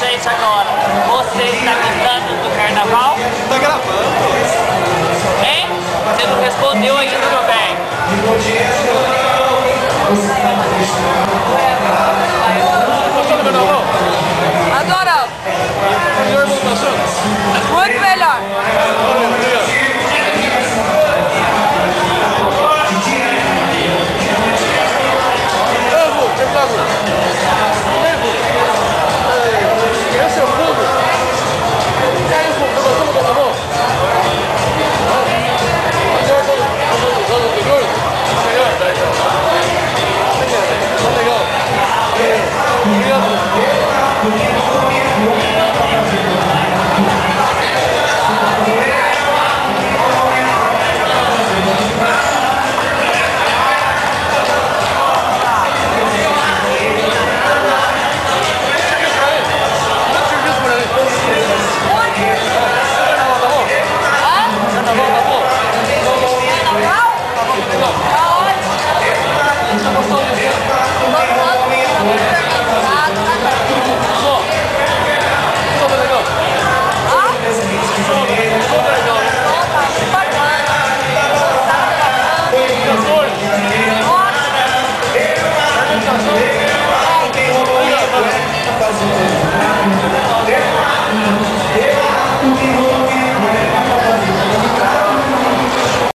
Shades Iconic.